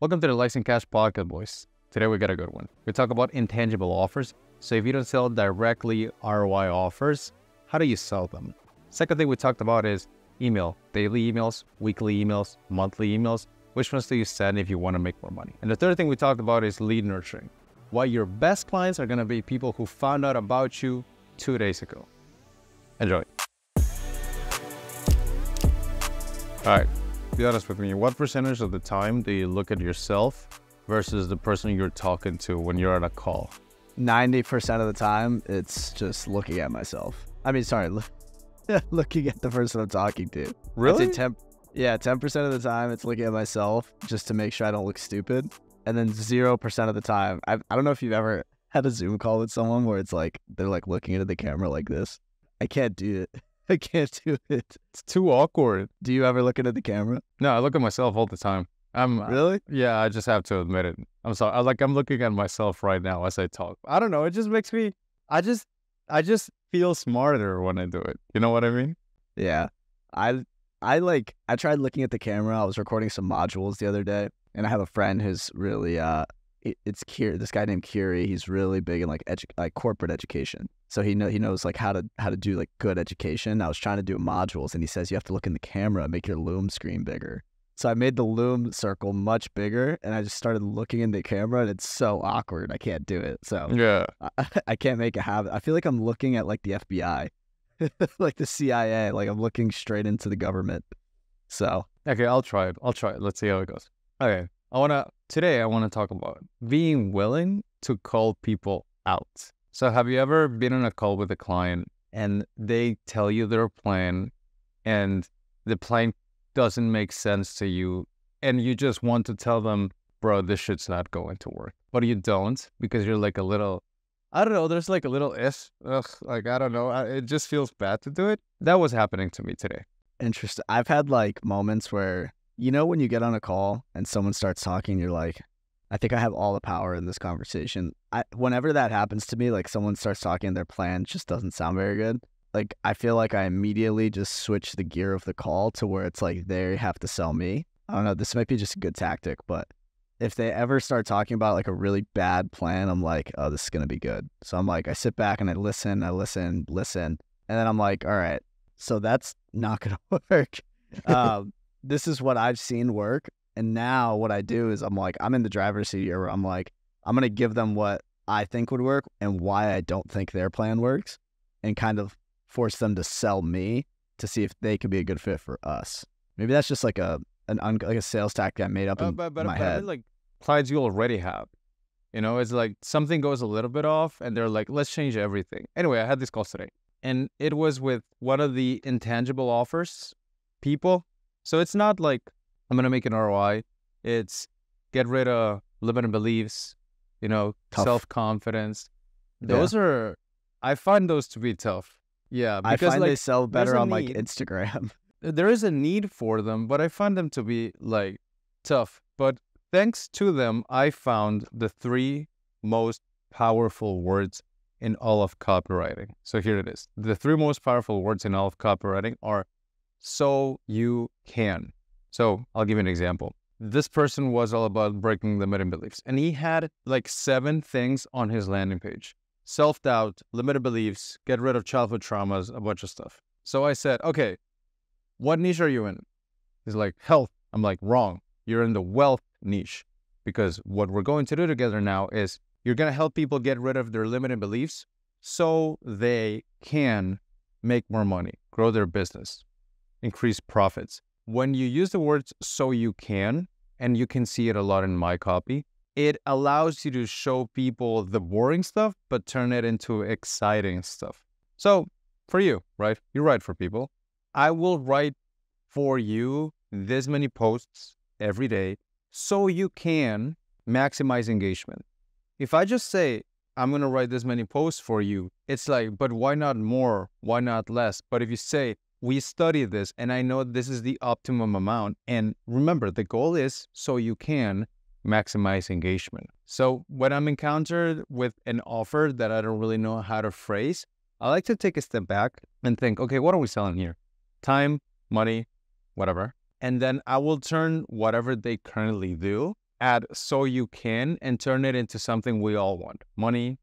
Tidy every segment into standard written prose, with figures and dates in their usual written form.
Welcome to the Likes Ain't Cash Podcast, boys. Today we got a good one. We talk about intangible offers. So if you don't sell directly ROI offers, how do you sell them? Second thing we talked about is email. Daily emails, weekly emails, monthly emails. Which ones do you send if you want to make more money? And the third thing we talked about is lead nurturing. Why your best clients are going to be people who found out about you 2 days ago. Enjoy. All right, be honest with me. What percentage of the time do you look at yourself versus the person you're talking to when you're on a call? 90% of the time, it's just looking at myself. I mean, sorry, looking at the person I'm talking to. Really? 10% of the time, it's looking at myself just to make sure I don't look stupid. And then 0% of the time, I don't know if you've ever had a Zoom call with someone where it's like, they're like looking into the camera like this. I can't do it. I can't do it. It's too awkward. Do you ever look into the camera? No, I look at myself all the time. Really? Yeah, I just have to admit it. I'm sorry. I'm looking at myself right now as I talk. I don't know. It just makes me, I just feel smarter when I do it. You know what I mean? Yeah. I tried looking at the camera. I was recording some modules the other day, and I have a friend who's really, it's Curie. This guy named Curie. He's really big in like corporate education. So he knows like how to do like good education. I was trying to do modules, and he says you have to look in the camera and make your Loom screen bigger. So I made the Loom circle much bigger, and I just started looking in the camera, and it's so awkward. I can't do it. So yeah, I can't make a habit. I feel like I'm looking at like the FBI, like the CIA. Like I'm looking straight into the government. So okay, I'll try it. Let's see how it goes. Okay, today I wanna talk about being willing to call people out. So have you ever been on a call with a client and they tell you their plan, and the plan doesn't make sense to you, and you just want to tell them, bro, this shit's not going to work, but you don't, because you're like a little, I don't know, there's like a little if, like, I don't know, it just feels bad to do it. That was happening to me today. Interesting. I've had like moments where, you know, when you get on a call and someone starts talking, you're like, I think I have all the power in this conversation. Whenever that happens to me, like someone starts talking, their plan just doesn't sound very good. Like, I feel like I immediately just switch the gear of the call to where it's like, they have to sell me. I don't know. This might be just a good tactic, but if they ever start talking about like a really bad plan, I'm like, oh, this is going to be good. So I'm like, I sit back and I listen. And then I'm like, all right, so that's not going to work. This is what I've seen work. And now what I do is I'm like, I'm in the driver's seat here. I'm like, I'm going to give them what I think would work and why I don't think their plan works, and kind of force them to sell me to see if they could be a good fit for us. Maybe that's just like a sales tactic I made up in my head. I mean, like clients you already have, you know, it's like something goes a little bit off and they're like, let's change everything. Anyway, I had this call today, and it was with one of the intangible offers people. So it's not like I'm going to make an ROI. It's get rid of limiting beliefs, you know, self-confidence. Those are, I find those to be tough. Yeah. Because I find like, they sell better on like Instagram. There is a need for them, but I find them to be like tough. But thanks to them, I found the three most powerful words in all of copywriting. So here it is. The three most powerful words in all of copywriting are so you can. So I'll give you an example. This person was all about breaking limiting beliefs, and he had like 7 things on his landing page. Self-doubt, limited beliefs, get rid of childhood traumas, a bunch of stuff. So I said, okay, what niche are you in? He's like, health. I'm like, wrong. You're in the wealth niche, because what we're going to do together now is you're going to help people get rid of their limiting beliefs so they can make more money, grow their business, increase profits. When you use the words so you can, and you can see it a lot in my copy, it allows you to show people the boring stuff, but turn it into exciting stuff. So for you, right? You write for people. I will write for you this many posts every day so you can maximize engagement. If I just say, I'm going to write this many posts for you, it's like, but why not more? Why not less? But if you say, we study this, and I know this is the optimum amount. And remember, the goal is so you can maximize engagement. So when I'm encountered with an offer that I don't really know how to phrase, I like to take a step back and think, okay, what are we selling here? Time, money, whatever. And then I will turn whatever they currently do add "so you can" and turn it into something we all want. Money,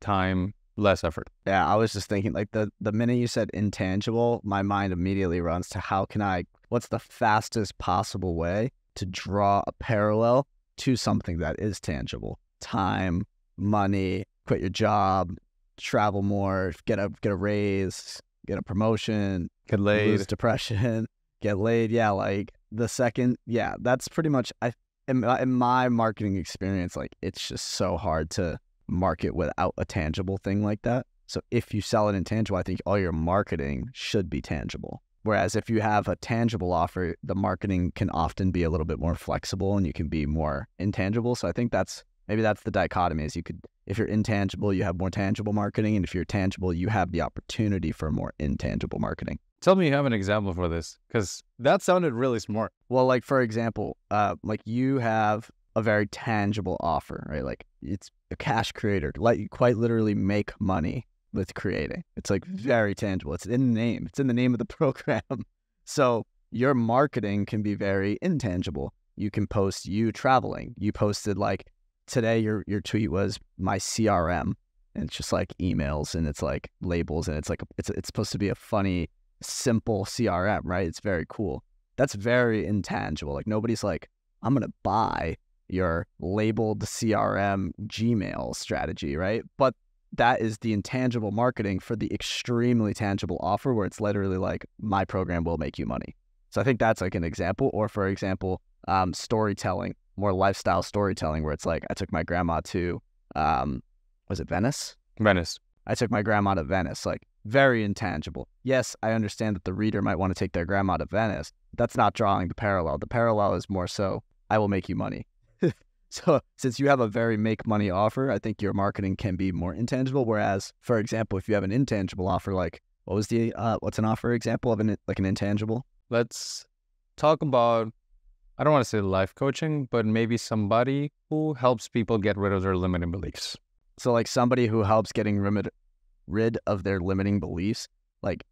time, less effort. Yeah, I was just thinking, like, the minute you said intangible, my mind immediately runs to how can I, what's the fastest possible way to draw a parallel to something that is tangible? Time, money, quit your job, travel more, get a raise, get a promotion, get laid, lose depression, get laid. Yeah, like the second, yeah, that's pretty much, I in my marketing experience, like, it's just so hard to market without a tangible thing like that. So if you sell it intangible, I think all your marketing should be tangible. Whereas if you have a tangible offer, the marketing can often be a little bit more flexible and you can be more intangible. So I think maybe that's the dichotomy, is you could, if you're intangible, you have more tangible marketing, and if you're tangible, you have the opportunity for more intangible marketing. Tell me you have an example for this, because that sounded really smart. Well, like, for example, like, you have a very tangible offer, right? Like, it's a cash creator. Let you quite literally make money with creating. It's like very tangible. It's in the name. It's in the name of the program. So your marketing can be very intangible. You can post you traveling. You posted, like, today your tweet was my CRM, and it's just like emails, and it's like labels, and it's like it's supposed to be a funny, simple CRM, right? It's very cool. That's very intangible. Like, nobody's like, I'm gonna buy your labeled CRM Gmail strategy, right? But that is the intangible marketing for the extremely tangible offer, where it's literally like, my program will make you money. So I think that's like an example. Or for example, storytelling, more lifestyle storytelling, where it's like, I took my grandma to, was it Venice? Venice. I took my grandma to Venice, like, very intangible. Yes, I understand that the reader might want to take their grandma to Venice. That's not drawing the parallel. The parallel is more so, I will make you money. So since you have a very make money offer, I think your marketing can be more intangible. Whereas, for example, if you have an intangible offer, like, what was the, what's an offer example of an intangible? Let's talk about, I don't want to say life coaching, but maybe somebody who helps people get rid of their limiting beliefs. So like somebody who helps getting rid of their limiting beliefs, like,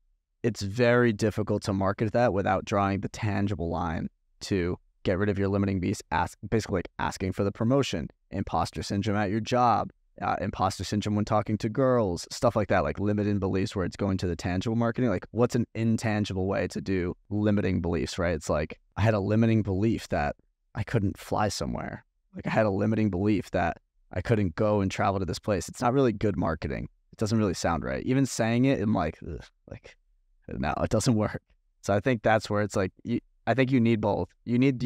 it's very difficult to market that without drawing the tangible line to get rid of your limiting beliefs, basically like asking for the promotion, imposter syndrome at your job, imposter syndrome when talking to girls, stuff like that, like limiting beliefs, where it's going to the tangible marketing. Like, what's an intangible way to do limiting beliefs, right? It's like, I had a limiting belief that I couldn't fly somewhere. Like, I had a limiting belief that I couldn't go and travel to this place. It's not really good marketing. It doesn't really sound right. Even saying it, I'm like, ugh, like, no, it doesn't work. So I think that's where it's like, I think you need both. You need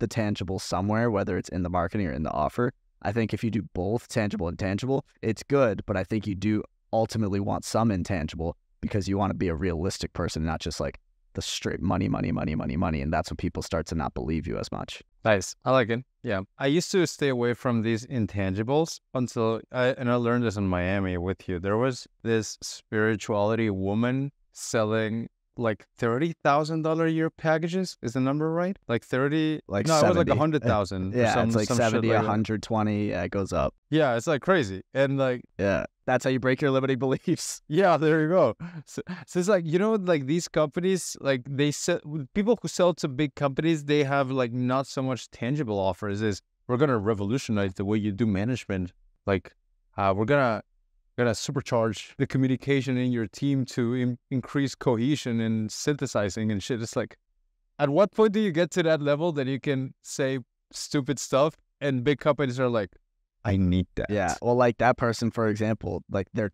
the tangible somewhere, whether it's in the marketing or in the offer. I think if you do both, tangible and tangible, it's good. But I think you do ultimately want some intangible, because you want to be a realistic person, not just like the straight money, money, money, money, money. And that's when people start to not believe you as much. Nice. I like it. Yeah. I used to stay away from these intangibles until I learned this in Miami with you. There was this spirituality woman selling like $30,000 a year packages. Is the number right? Like 30, like, no, 70. It was like 100,000. Yeah, it's like 70, like 120. Yeah, it goes up. Yeah, it's like crazy. And like, yeah, that's how you break your limiting beliefs. Yeah, there you go. So it's like, you know, like these companies, like they sell, people who sell to big companies, they have like not so much tangible offers. Is we're gonna revolutionize the way you do management. Like, we're gonna supercharge the communication in your team to increase cohesion and synthesizing and shit. It's like, at what point do you get to that level that you can say stupid stuff? And big companies are like, I need that. Yeah, well, like that person, for example, like their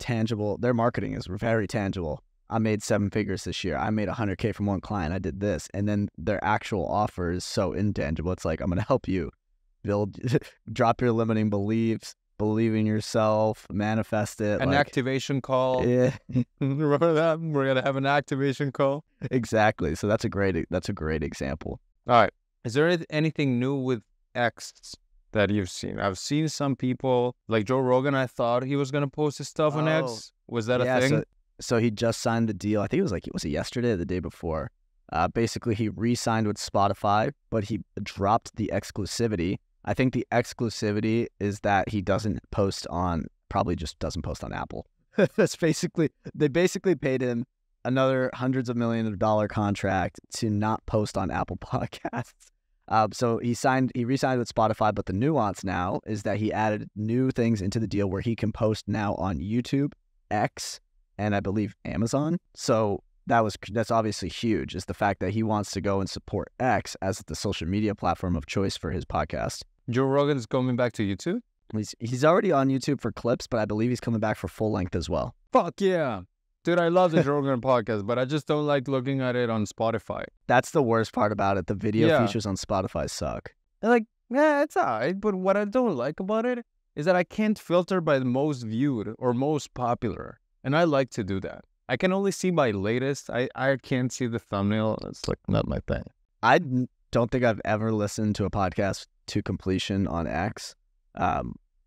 marketing is very tangible. I made 7 figures this year. I made 100K from one client. I did this. And then their actual offer is so intangible. It's like, I'm gonna help you build, drop your limiting beliefs, believe in yourself, manifest it. An activation call. Yeah. Remember that? We're going to have an activation call. Exactly. So that's a great example. All right. Is there anything new with X that you've seen? I've seen some people, like Joe Rogan, I thought he was going to post his stuff on X. Was that a thing? So he just signed the deal. I think it was like, was it yesterday or the day before? Basically, he re-signed with Spotify, but he dropped the exclusivity. I think the exclusivity is that he probably just doesn't post on Apple. That's they paid him another hundreds of millions of dollar contract to not post on Apple Podcasts. So he re-signed with Spotify, but the nuance now is that he added new things into the deal where he can post now on YouTube, X, and I believe Amazon. So that's obviously huge, is the fact that he wants to go and support X as the social media platform of choice for his podcast. Joe Rogan's coming back to YouTube? He's already on YouTube for clips, but I believe he's coming back for full length as well. Fuck yeah. Dude, I love the Joe Rogan podcast, but I just don't like looking at it on Spotify. That's the worst part about it. The video features on Spotify suck. They're like, yeah, it's all right. But what I don't like about it is that I can't filter by the most viewed or most popular. And I like to do that. I can only see my latest. I can't see the thumbnail. It's like not my thing. I don't think I've ever listened to a podcast to completion on X.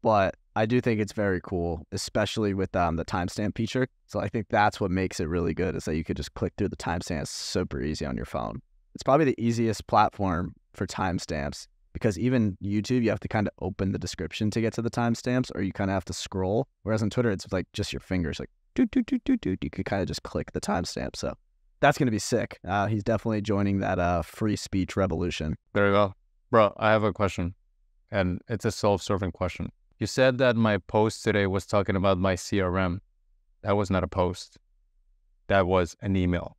But I do think it's very cool, especially with the timestamp feature. So I think that's what makes it really good, is that you could just click through the timestamps super easy on your phone. It's probably the easiest platform for timestamps, because even YouTube, you have to kind of open the description to get to the timestamps, or you kind of have to scroll. Whereas on Twitter, it's like just your fingers, like do. You could kind of just click the timestamp. So that's going to be sick. He's definitely joining that free speech revolution. There you go. Bro, I have a question. And it's a self-serving question. You said that my post today was talking about my CRM. That was not a post. That was an email.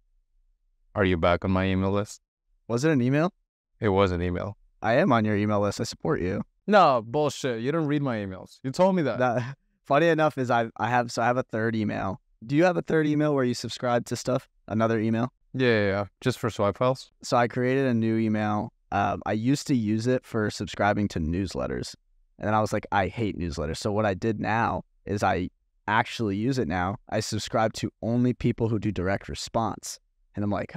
Are you back on my email list? Was it an email? It was an email. I am on your email list. I support you. No, bullshit. You don't read my emails. You told me that. Funny enough is I have a third email. Do you have a third email where you subscribe to stuff? Another email? Yeah. Just for swipe files. So I created a new email. I used to use it for subscribing to newsletters, and then I was like, I hate newsletters. So what I did now is I actually use it now. I subscribe to only people who do direct response, and I'm like,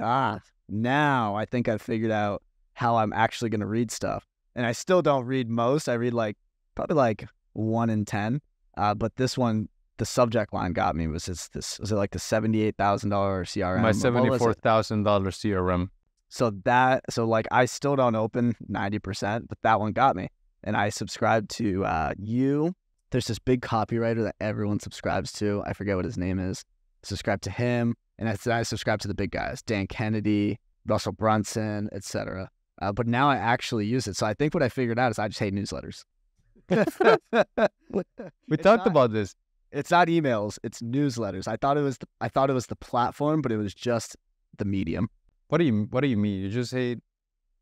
now I think I've figured out how I'm actually going to read stuff. And I still don't read most. I read probably 1 in 10. But this one, the subject line got me. Was it like the $78,000 CRM? My $74,000 CRM. So I still don't open 90%, but that one got me. And I subscribed to you. There's this big copywriter that everyone subscribes to. I forget what his name is. Subscribe to him. And I subscribed to the big guys, Dan Kennedy, Russell Brunson, etc. But now I actually use it. So I think what I figured out is I just hate newsletters. We talked about this. It's not emails. It's newsletters. I thought it was the platform, but it was just the medium. What do you mean? You just hate?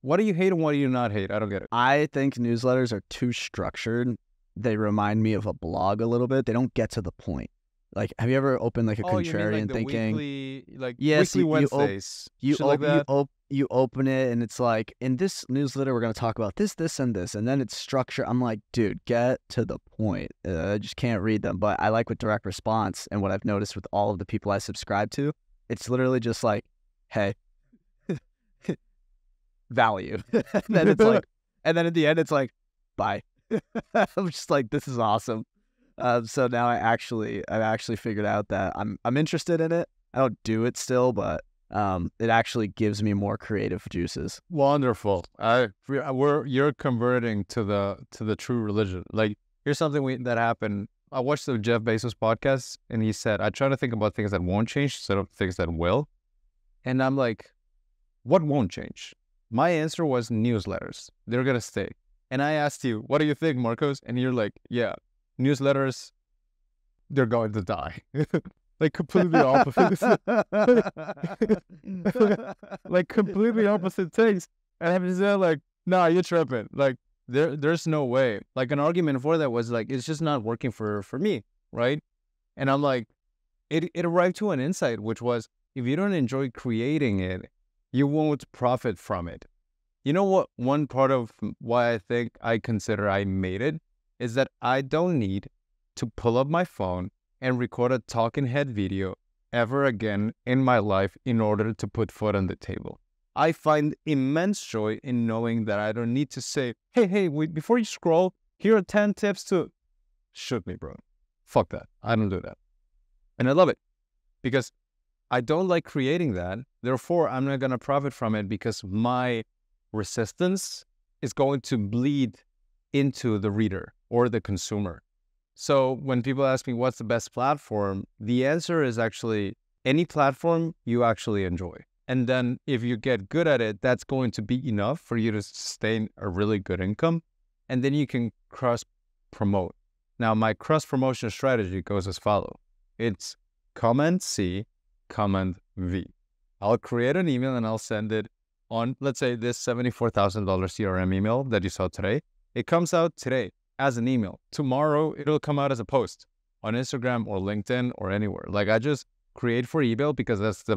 What do you hate and what do you not hate? I don't get it. I think newsletters are too structured. They remind me of a blog a little bit. They don't get to the point. Like, have you ever opened like a contrarian thinking? Weekly Wednesdays. You open it and it's like, in this newsletter we're going to talk about this, this, and this, and then it's structure. I'm like, dude, get to the point. I just can't read them. But I like with direct response, and what I've noticed with all of the people I subscribe to, it's literally just like, hey. Value. And then it's like, and then at the end it's like, bye. I'm just like, this is awesome. So now I've actually figured out that I'm interested in it. I don't do it still, but it actually gives me more creative juices. Wonderful. You're converting to the true religion. Like, here's something that happened. I watched the Jeff Bezos podcast, and he said, I try to think about things that won't change instead of things that will. And I'm like, what won't change? My answer was newsletters. They're going to stay. And I asked you, what do you think, Marcos? And you're like, yeah, newsletters, they're going to die. Like, completely opposite. Like, completely opposite things. And I'm just like, nah, you're tripping. Like, there's no way. Like, an argument for that was like, it's just not working for me, right? And I'm like, it arrived to an insight, which was, if you don't enjoy creating it, you won't profit from it. You know what? One part of why I think I consider I made it is that I don't need to pull up my phone and record a talking head video ever again in my life in order to put food on the table. I find immense joy in knowing that I don't need to say, hey, before you scroll, here are 10 tips to... Shoot me, bro. Fuck that. I don't do that. And I love it because I don't like creating that. Therefore, I'm not going to profit from it because my resistance is going to bleed into the reader or the consumer. So when people ask me, what's the best platform? The answer is actually any platform you actually enjoy. And then if you get good at it, that's going to be enough for you to sustain a really good income. And then you can cross promote. Now, my cross promotion strategy goes as follows. It's comment C, comment V. I'll create an email and I'll send it on, let's say, this $74,000 CRM email that you saw today. It comes out today as an email. Tomorrow, it'll come out as a post on Instagram or LinkedIn or anywhere. Like, I just create for email because that's the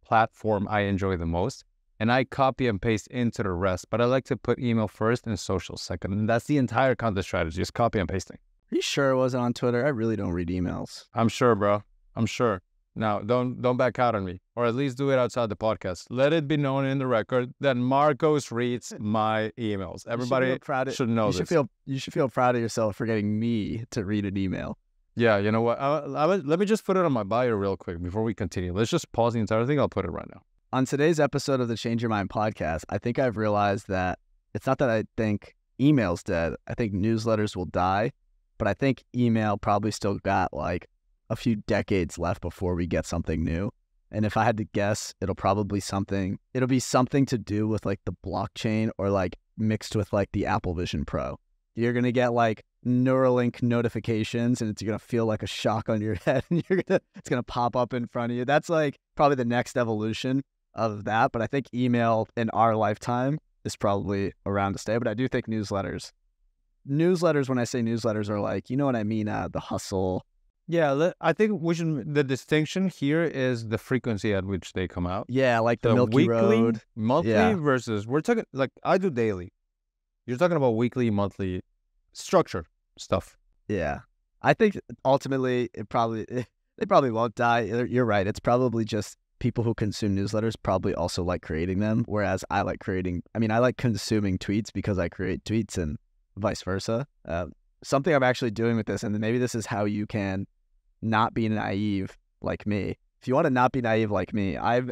platform I enjoy the most, and I copy and paste into the rest, but I like to put email first and social second, and that's the entire content strategy, is copy and pasting. Are you sure it wasn't on Twitter? I really don't read emails. I'm sure, bro. I'm sure. Now, don't back out on me, or at least do it outside the podcast. Let it be known in the record that Marcos reads my emails. Everybody should know this. You should feel proud of yourself for getting me to read an email. Yeah, you know what? Let me just put it on my bio real quick before we continue. Let's just pause the entire thing. I'll put it right now. On today's episode of the Change Your Mind podcast, I think I've realized that it's not that I think email's dead. I think newsletters will die, but I think email probably still got like a few decades left before we get something new. And if I had to guess, it'll be something to do with like the blockchain or like mixed with like the Apple Vision Pro. You're going to get like Neuralink notifications, and it's going to feel like a shock on your head, and it's going to pop up in front of you. That's like probably the next evolution of that. But I think email in our lifetime is probably around to stay. But I do think newsletters, when I say newsletters, are like, you know what I mean? The hustle. Yeah, I think the distinction here is the frequency at which they come out. Yeah, like the Milky Road. Monthly versus, we're talking, like, I do daily. You're talking about weekly, monthly structure stuff. Yeah. I think ultimately they probably won't die. You're right. It's probably just people who consume newsletters probably also like creating them, whereas I like consuming tweets because I create tweets and vice versa. Something I'm actually doing with this, and maybe this is how you can not be naive like me. If you want to not be naive like me, I've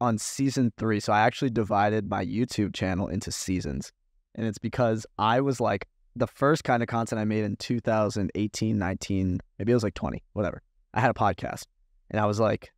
on season 3, so I actually divided my YouTube channel into seasons. And it's because I was like, the first kind of content I made in 2018, 19, maybe it was like 20, whatever. I had a podcast and I was like,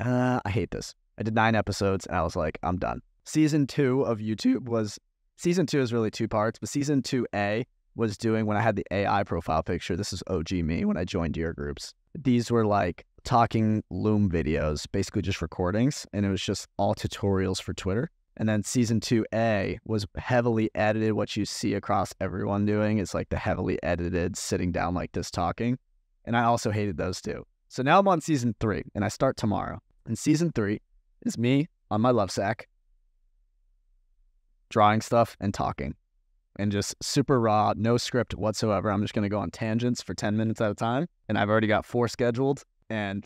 I hate this. I did 9 episodes and I was like, I'm done. Season 2 of YouTube was, season 2 is really 2 parts, but season 2A was doing when I had the AI profile picture. This is OG me when I joined your groups. These were like talking Loom videos, basically just recordings. And it was just all tutorials for Twitter. And then season 2A was heavily edited. What you see across everyone doing is like the heavily edited, sitting down like this talking. And I also hated those too. So now I'm on season 3 and I start tomorrow. And season 3 is me on my love sack, drawing stuff and talking and just super raw, no script whatsoever. I'm just going to go on tangents for 10 minutes at a time. And I've already got 4 scheduled, and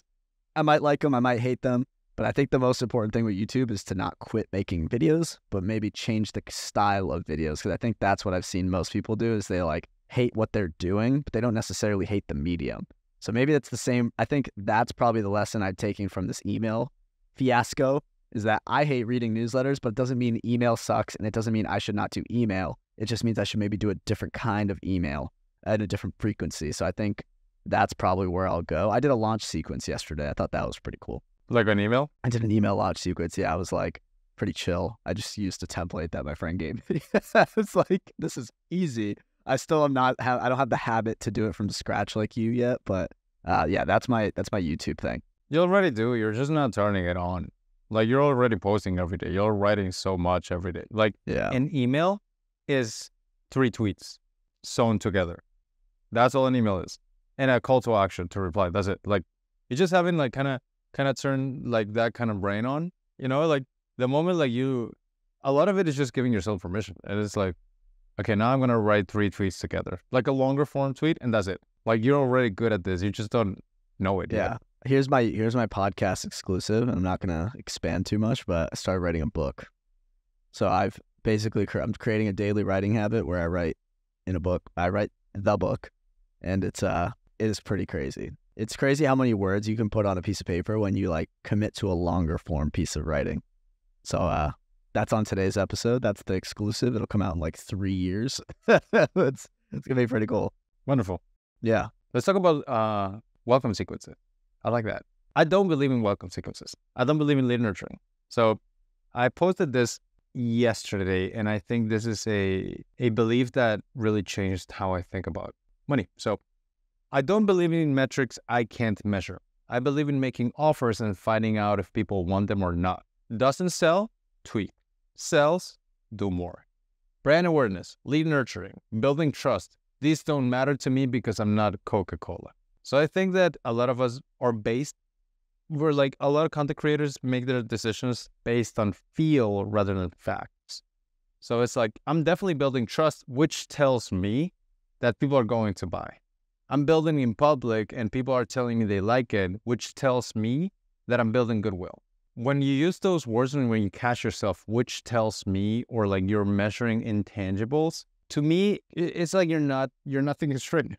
I might like them, I might hate them. But I think the most important thing with YouTube is to not quit making videos, but maybe change the style of videos. Because I think that's what I've seen most people do is they like hate what they're doing, but they don't necessarily hate the medium. So maybe that's the same. I think that's probably the lesson I'm taking from this email fiasco is that I hate reading newsletters, but it doesn't mean email sucks. And it doesn't mean I should not do email. It just means I should maybe do a different kind of email at a different frequency. So I think that's probably where I'll go. I did a launch sequence yesterday. I thought that was pretty cool. Like an email? I did an email launch sequence. Yeah, I was like pretty chill. I just used a template that my friend gave me. I was like, this is easy. I still am not. I don't have the habit to do it from scratch like you yet. But yeah, that's my YouTube thing. You already do. You're just not turning it on. Like you're already posting every day. You're writing so much every day. Like an email is 3 tweets sewn together. That's all an email is, and a call to action to reply. That's it. Like you're just having like kind of turn like that kind of brain on, you know, like the moment like you, a lot of it is just giving yourself permission. And it's like, okay, now I'm going to write 3 tweets together, like a longer form tweet. And that's it. Like you're already good at this. You just don't know it yet. Here's my podcast exclusive. I'm not going to expand too much, but I started writing a book. So I'm creating a daily writing habit where I write in a book. I write the book, and it is pretty crazy. It's crazy how many words you can put on a piece of paper when you like commit to a longer form piece of writing. So that's on today's episode. That's the exclusive. It'll come out in like 3 years. It's going to be pretty cool. Wonderful. Yeah. Let's talk about welcome sequences. I like that. I don't believe in welcome sequences. I don't believe in literature. So I posted this yesterday, and I think this is a belief that really changed how I think about money. So I don't believe in metrics I can't measure. I believe in making offers and finding out if people want them or not. Doesn't sell? Tweak. Sells? Do more. Brand awareness, lead nurturing, building trust. These don't matter to me because I'm not Coca-Cola. So I think that a lot of us are based, we're like a lot of content creators make their decisions based on feel rather than facts. So it's like, I'm definitely building trust, which tells me that people are going to buy. I'm building in public and people are telling me they like it, which tells me that I'm building goodwill. When you use those words and when you catch yourself, which tells me, or like you're measuring intangibles, to me, it's like you're nothing is written.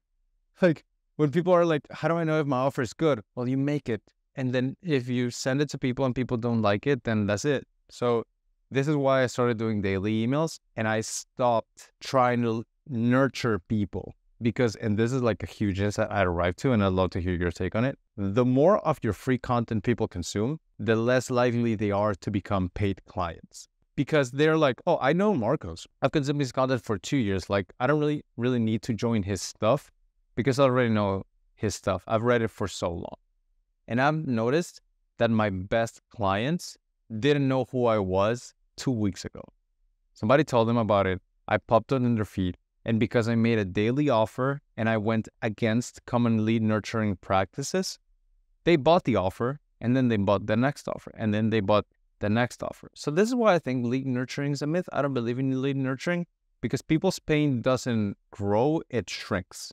Like when people are like, how do I know if my offer is good? Well, you make it. And then if you send it to people and people don't like it, then that's it. So this is why I started doing daily emails and I stopped trying to nurture people because, and this is like a huge insight I arrived to and I'd love to hear your take on it. The more of your free content people consume, the less likely they are to become paid clients. Because they're like, oh, I know Marcos. I've consumed his content for 2 years. Like, I don't really need to join his stuff because I already know his stuff. I've read it for so long. And I've noticed that my best clients didn't know who I was 2 weeks ago. Somebody told them about it. I popped up in their feed. And because I made a daily offer and I went against common lead nurturing practices, they bought the offer and then they bought the next offer and then they bought the next offer. So this is why I think lead nurturing is a myth. I don't believe in lead nurturing because people's pain doesn't grow, it shrinks.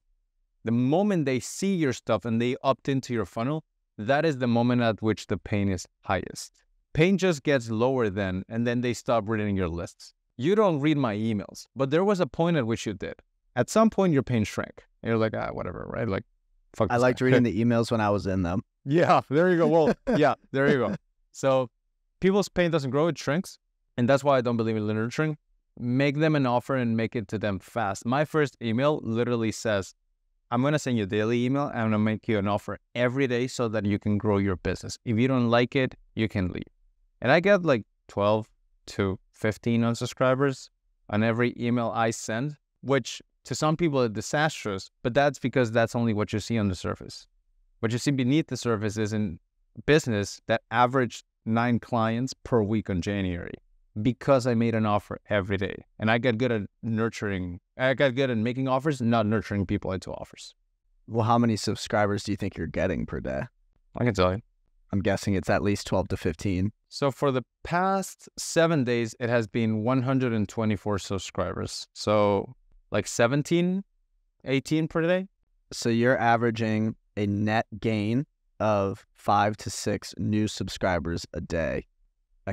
The moment they see your stuff and they opt into your funnel, that is the moment at which the pain is highest. Pain just gets lower then, and then they stop reading your lists. You don't read my emails, but there was a point at which you did. At some point, your pain shrank. And you're like, ah, whatever, right? Like, fuck this I liked guy. Reading the emails when I was in them. Yeah, there you go. Well, yeah, there you go. So people's pain doesn't grow, it shrinks. And that's why I don't believe in nurturing. Make them an offer and make it to them fast. My first email literally says, I'm going to send you a daily email and I'm going to make you an offer every day so that you can grow your business. If you don't like it, you can leave. And I get like 12 to 15 unsubscribers on every email I send, which to some people is disastrous, but that's because that's only what you see on the surface. What you see beneath the surface is in business that averaged 9 clients per week on January because I made an offer every day. And I got good at nurturing. I got good at making offers, not nurturing people into offers. Well, how many subscribers do you think you're getting per day? I can tell you. I'm guessing it's at least 12 to 15. So for the past 7 days, it has been 124 subscribers. So like 17, 18 per day. So you're averaging a net gain of 5 to 6 new subscribers a day.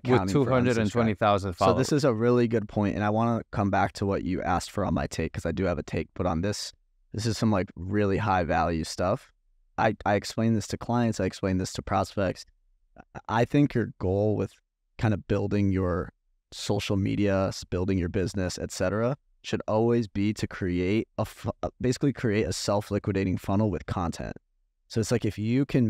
With 220,000 followers. So this is a really good point, and I want to come back to what you asked for on my take because I do have a take, but on this, this is some like really high value stuff. I explain this to clients. I explain this to prospects. I think your goal with kind of building your social media, building your business, etc., should always be to create a basically create a self-liquidating funnel with content. So it's like if you can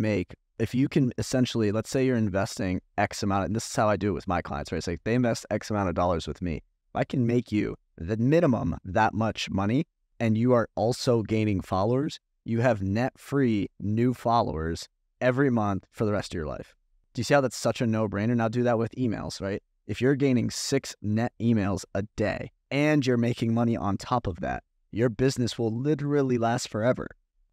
essentially, let's say you're investing X amount, and this is how I do it with my clients, right? It's like they invest X amount of dollars with me. If I can make you the minimum that much money and you are also gaining followers, you have net free new followers every month for the rest of your life. Do you see how that's such a no-brainer? Now do that with emails, right? If you're gaining 6 net emails a day and you're making money on top of that, your business will literally last forever.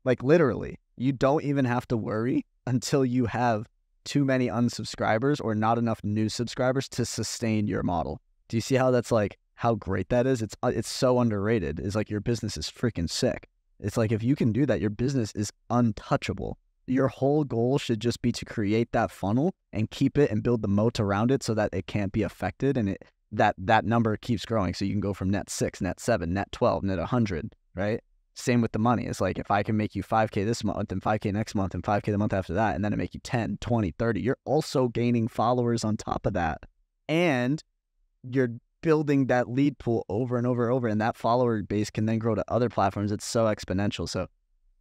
Like literally, you don't even have to worry until you have too many unsubscribers or not enough new subscribers to sustain your model. Do you see how that's like, how great that is? It's so underrated. It's like your business is freaking sick. It's like if you can do that, your business is untouchable. Your whole goal should just be to create that funnel and keep it and build the moat around it so that it can't be affected and that number keeps growing. So you can go from net 6, net 7, net 12, net 100, right? Same with the money. It's like if I can make you 5K this month and 5K next month and 5K the month after that, and then I make you 10, 20, 30, you're also gaining followers on top of that. And you're building that lead pool over and over and over, and that follower base can then grow to other platforms. It's so exponential. So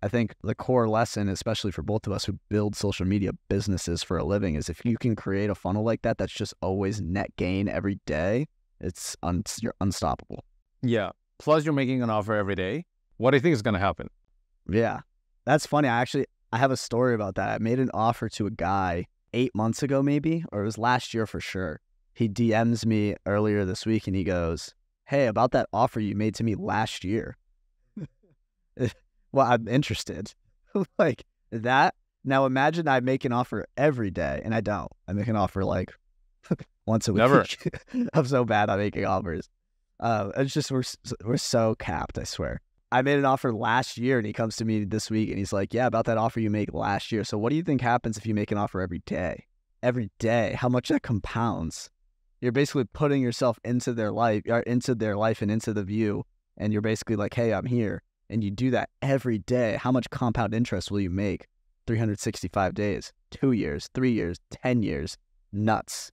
I think the core lesson, especially for both of us who build social media businesses for a living, is if you can create a funnel like that, that's just always net gain every day, you're unstoppable. Yeah. Plus you're making an offer every day. What do you think is going to happen? Yeah. That's funny. I have a story about that. I made an offer to a guy 8 months ago, maybe, or it was last year for sure. He DMs me earlier this week and he goes, "Hey, about that offer you made to me last year." Well, I'm interested. Like that. Now imagine I make an offer every day, and I don't. I make an offer like once a week. Never. I'm so bad at making offers. It's just we're so capped, I swear. I made an offer last year, and he comes to me this week, and he's like, "Yeah, about that offer you made last year. So what do you think happens if you make an offer every day? Every day, how much that compounds? You're basically putting yourself into their life and into the view, and you're basically like, hey, I'm here. And you do that every day, how much compound interest will you make? 365 days, 2 years, 3 years, 10 years, nuts."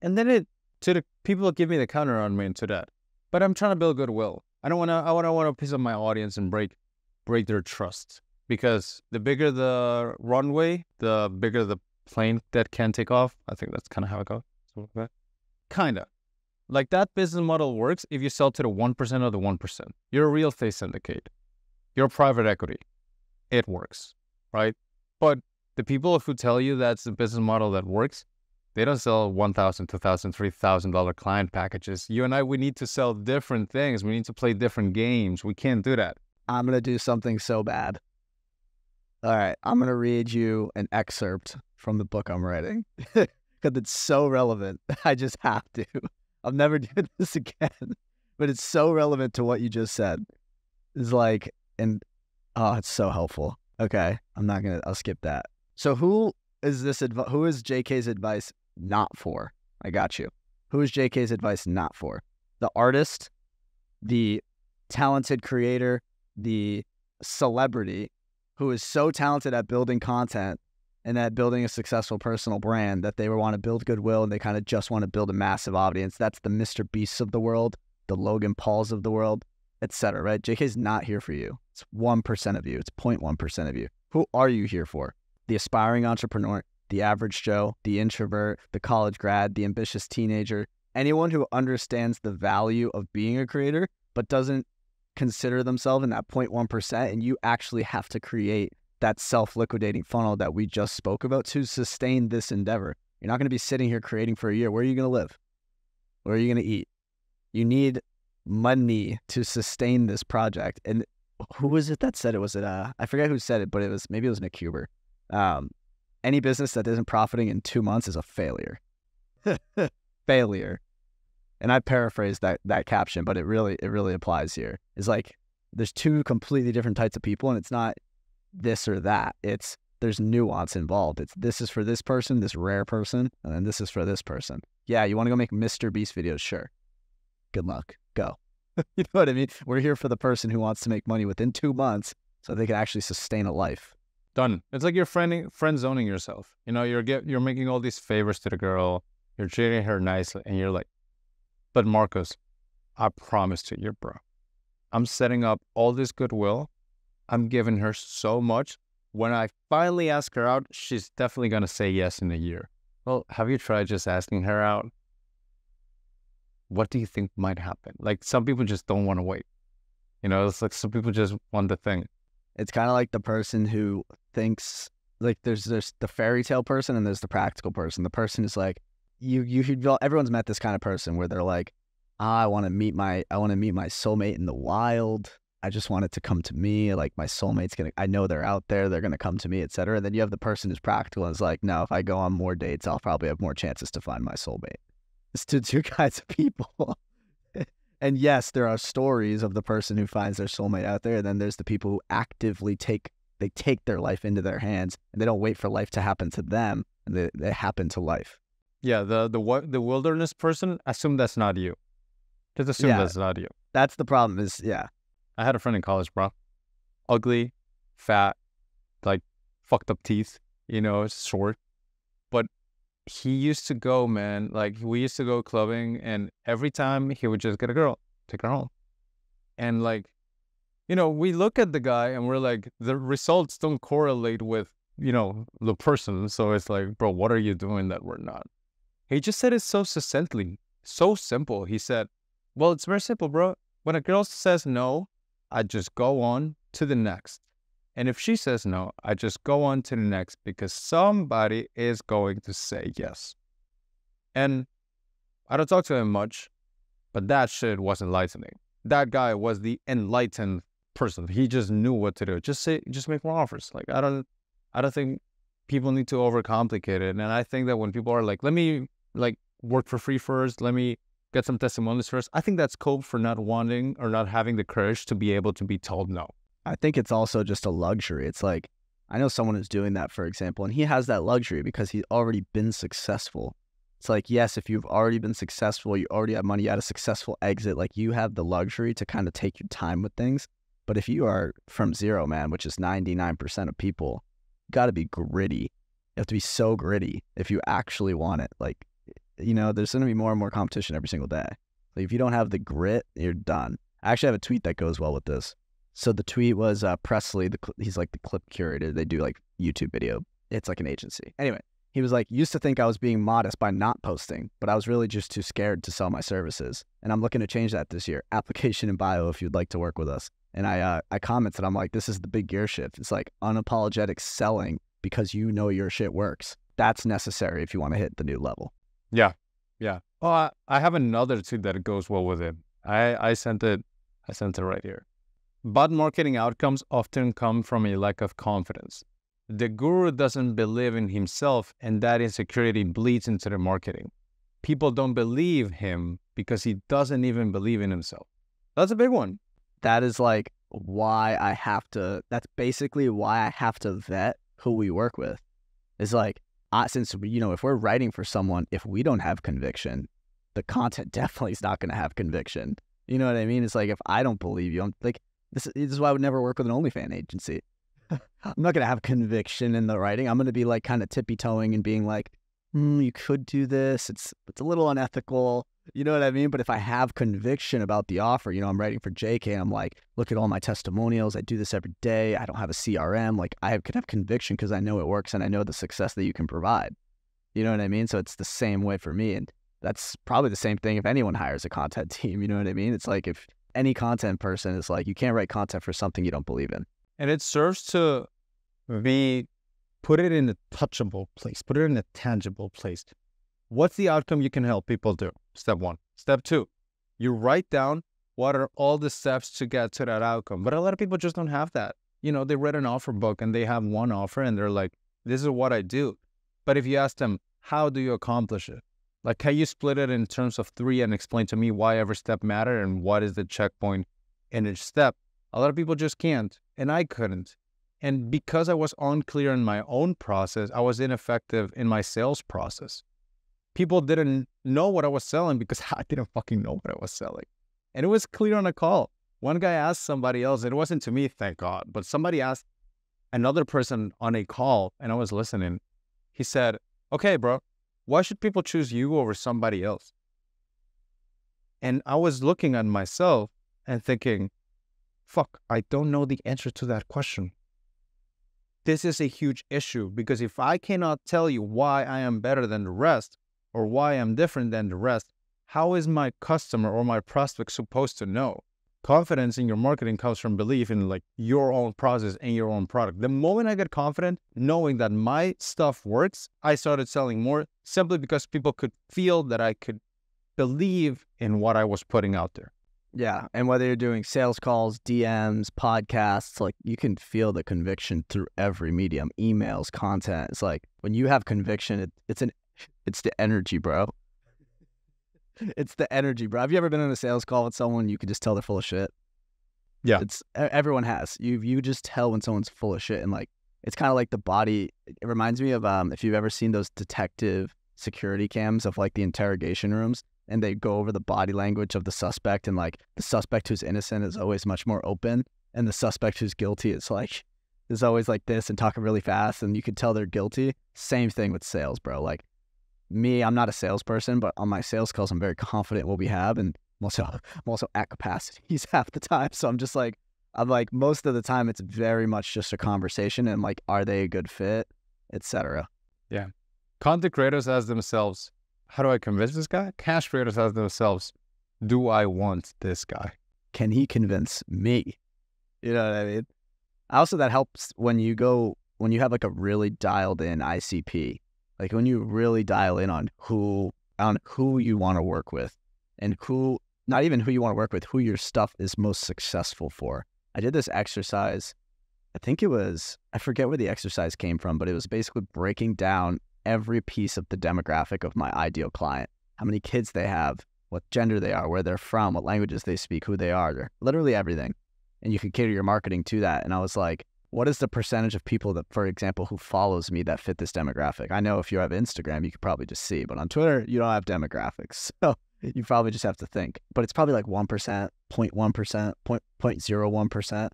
And then people give me the counter on me into that. But I'm trying to build goodwill. I don't want to piss off my audience and break their trust, because the bigger the runway, the bigger the plane that can take off. I think that's kind of how it goes. Kinda. Like that business model works if you sell to the 1% of the 1%. You're a real estate syndicate. You're private equity. It works, right? But the people who tell you that's the business model that works, they don't sell $1,000, $2,000, $3,000 client packages. You and I, we need to sell different things. We need to play different games. We can't do that. I'm going to do something so bad. All right. I'm going to read you an excerpt from the book I'm writing because it's so relevant. I just have to. I'll never do this again, but it's so relevant to what you just said. It's like, and oh, it's so helpful. Okay, I'll skip that. So who is JK's advice not for? I got you. Who is JK's advice not for? The artist, the talented creator, the celebrity who is so talented at building content and that building a successful personal brand that they want to build goodwill and they kind of just want to build a massive audience. That's the Mr. Beasts of the world, the Logan Pauls of the world, etc. Right? JK's not here for you. It's 1% of you. It's 0.1% of you. Who are you here for? The aspiring entrepreneur, the average Joe, the introvert, the college grad, the ambitious teenager, anyone who understands the value of being a creator but doesn't consider themselves in that 0.1%, and you actually have to create that self-liquidating funnel that we just spoke about to sustain this endeavor. You're not going to be sitting here creating for a year. Where are you going to live? Where are you going to eat? You need money to sustain this project. And who was it that said it? Was it, I forget who said it, but maybe it was Nick Huber. Any business that isn't profiting in 2 months is a failure. Failure. And I paraphrased that caption, but it really applies here. It's like, there's two completely different types of people, and it's not this or that. There's nuance involved. This is for this person, this rare person, and then this is for this person. Yeah, you want to go make Mr. Beast videos? Sure. Good luck. Go. You know what I mean? We're here for the person who wants to make money within 2 months so they can actually sustain a life. Done. It's like you're friend zoning yourself. You know, you're making all these favors to the girl. You're treating her nicely, and you're like, "But Marcos, I promised you, bro. I'm setting up all this goodwill. I'm giving her so much. When I finally ask her out, she's definitely going to say yes in a year." Well, have you tried just asking her out? What do you think might happen? Like, some people just don't want to wait. You know, it's like some people just want the thing. It's kind of like the person who thinks, like, there's the fairy tale person and there's the practical person. The person is like, everyone's met this kind of person where they're like, I want to meet my soulmate in the wild. I just want it to come to me. Like, my soulmate's I know they're out there. They're going to come to me, et cetera. And then you have the person who's practical and is like, no, if I go on more dates, I'll probably have more chances to find my soulmate. It's two kinds of people. And yes, there are stories of the person who finds their soulmate out there. And then there's the people who actively take their life into their hands, and they don't wait for life to happen to them. And they happen to life. Yeah. The wilderness person, assume that's not you. Just assume that's not you. That's the problem is, yeah. I had a friend in college, bro. Ugly, fat, like fucked up teeth, you know, short. But he used to go, man. Like, we used to go clubbing, and every time he would just get a girl, take her home. And like, you know, we look at the guy and we're like, the results don't correlate with, you know, the person. So it's like, bro, what are you doing that we're not? He just said it so succinctly, so simple. He said, well, it's very simple, bro. When a girl says no, I just go on to the next. And if she says no, I just go on to the next, because somebody is going to say yes. And I don't talk to him much, but that shit was enlightening. That guy was the enlightened person. He just knew what to do. Just make more offers. Like, I don't think people need to overcomplicate it. And I think that when people are like, let me like work for free first, let me get some testimonials first, I think that's code for not wanting or not having the courage to be able to be told no. I think it's also just a luxury. It's like, I know someone who's doing that, for example, and he has that luxury because he's already been successful. It's like, yes, if you've already been successful, you already have money, you had a successful exit, like you have the luxury to kind of take your time with things. But if you are from zero, man, which is 99% of people, you got to be gritty. You have to be so gritty if you actually want it. Like, you know, there's going to be more and more competition every single day. Like, if you don't have the grit, you're done. I actually have a tweet that goes well with this. So the tweet was Presley, he's like the clip curator. They do like YouTube video. It's like an agency. Anyway. He was like, used to think I was being modest by not posting, but I was really just too scared to sell my services. And I'm looking to change that this year. Application in bio if you'd like to work with us. And I commented, I'm like, this is the big gear shift. It's like unapologetic selling because you know your shit works. That's necessary if you want to hit the new level. Yeah, yeah. Oh, I have another tweet that goes well with it. I sent it right here. But marketing outcomes often come from a lack of confidence. The guru doesn't believe in himself, and that insecurity bleeds into the marketing. People don't believe him because he doesn't even believe in himself. That's a big one. That is like why I have to, that's basically why I have to vet who we work with. It's like, since, you know, if we're writing for someone, if we don't have conviction, the content definitely is not going to have conviction. You know what I mean? It's like, if I don't believe you, I'm like, this is why I would never work with an OnlyFans agency. I'm not going to have conviction in the writing. I'm going to be like kind of tippy-toeing and being like, you could do this. It's a little unethical. You know what I mean? But if I have conviction about the offer, you know, I'm writing for JK and I'm like, look at all my testimonials. I do this every day. I don't have a CRM. Like, I could have conviction because I know it works and I know the success that you can provide. You know what I mean? So it's the same way for me. And that's probably the same thing if anyone hires a content team. You know what I mean? It's like if any content person is like, you can't write content for something you don't believe in. And it serves to be, put it in a touchable place, put it in a tangible place. What's the outcome you can help people do? Step one. Step two, you write down what are all the steps to get to that outcome. But a lot of people just don't have that. You know, they read an offer book and they have one offer and they're like, this is what I do. But if you ask them, how do you accomplish it? Like, can you split it in terms of three and explain to me why every step matters and what is the checkpoint in each step? A lot of people just can't, and I couldn't. And because I was unclear in my own process, I was ineffective in my sales process. People didn't know what I was selling because I didn't fucking know what I was selling. And it was clear on a call. One guy asked somebody else, it wasn't to me, thank God, but somebody asked another person on a call, and I was listening. He said, okay, bro, why should people choose you over somebody else? And I was looking at myself and thinking, fuck, I don't know the answer to that question. This is a huge issue because if I cannot tell you why I am better than the rest or why I'm different than the rest, how is my customer or my prospect supposed to know? Confidence in your marketing comes from belief in like your own process and your own product. The moment I got confident knowing that my stuff works, I started selling more simply because people could feel that I could believe in what I was putting out there. Yeah, and whether you're doing sales calls, DMs, podcasts, like you can feel the conviction through every medium, emails, content. It's like when you have conviction, it's the energy, bro. It's the energy, bro. Have you ever been on a sales call with someone you could just tell they're full of shit? Yeah. Everyone has. You just tell when someone's full of shit, and like it's kind of like the body. It reminds me of if you've ever seen those detective security cams of like the interrogation rooms. And they go over the body language of the suspect, and like the suspect who's innocent is always much more open, and the suspect who's guilty is like, is always like this and talking really fast, and you can tell they're guilty. Same thing with sales, bro. Like me, I'm not a salesperson, but on my sales calls, I'm very confident in what we have, and I'm also at capacities half the time. So I'm just like, I'm like, most of the time it's very much just a conversation and like, are they a good fit, etc. Yeah. Content creators ask themselves, how do I convince this guy? Cash creators ask themselves, do I want this guy? Can he convince me? You know what I mean? Also, that helps when you go, when you have like a really dialed in ICP, like when you really dial in on who you want to work with and who, not even who you want to work with, who your stuff is most successful for. I did this exercise. I think it was, I forget where the exercise came from, but it was basically breaking down every piece of the demographic of my ideal client, how many kids they have, what gender they are, where they're from, what languages they speak, who they are, literally everything. And you can cater your marketing to that. And I was like, what is the percentage of people that, for example, who follows me that fit this demographic? I know if you have Instagram, you could probably just see, but on Twitter, you don't have demographics. So you probably just have to think, but it's probably like 1%, 0.1%, 0.01%.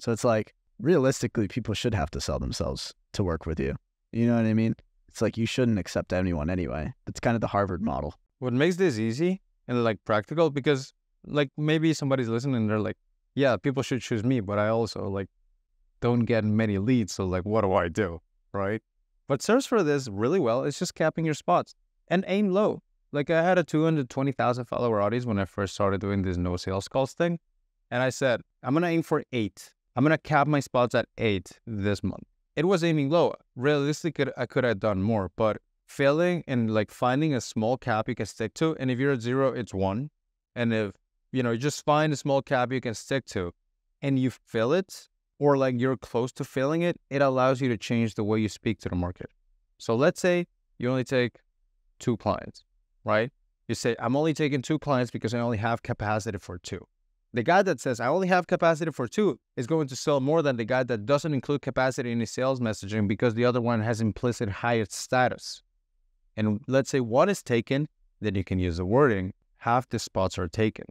So it's like, realistically, people should have to sell themselves to work with you. You know what I mean? It's like, you shouldn't accept anyone anyway. That's kind of the Harvard model. What makes this easy and like practical, because like maybe somebody's listening and they're like, yeah, people should choose me, but I also like don't get many leads. So like, what do I do? Right. But serves for this really well. It's just capping your spots and aim low. Like I had a 220,000 follower audience when I first started doing this no sales calls thing. And I said, I'm going to aim for 8. I'm going to cap my spots at 8 this month. It was aiming low. Realistically, I could have done more, but failing and like finding a small cap you can stick to. And if you're at 0, it's 1. And if, you know, you just find a small cap you can stick to and you fill it, or like you're close to filling it, it allows you to change the way you speak to the market. So let's say you only take 2 clients, right? You say, I'm only taking 2 clients because I only have capacity for 2. The guy that says, I only have capacity for 2 is going to sell more than the guy that doesn't include capacity in his sales messaging because the other one has implicit higher status. And let's say 1 is taken, then you can use the wording, half the spots are taken.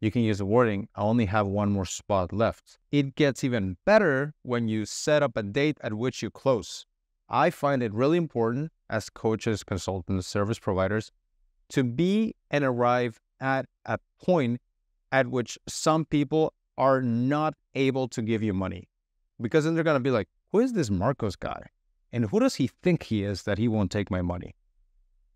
You can use the wording, I only have 1 more spot left. It gets even better when you set up a date at which you close. I find it really important as coaches, consultants, service providers, to be and arrive at a point at which some people are not able to give you money. Because then they're going to be like, who is this Marcos guy? And who does he think he is that he won't take my money?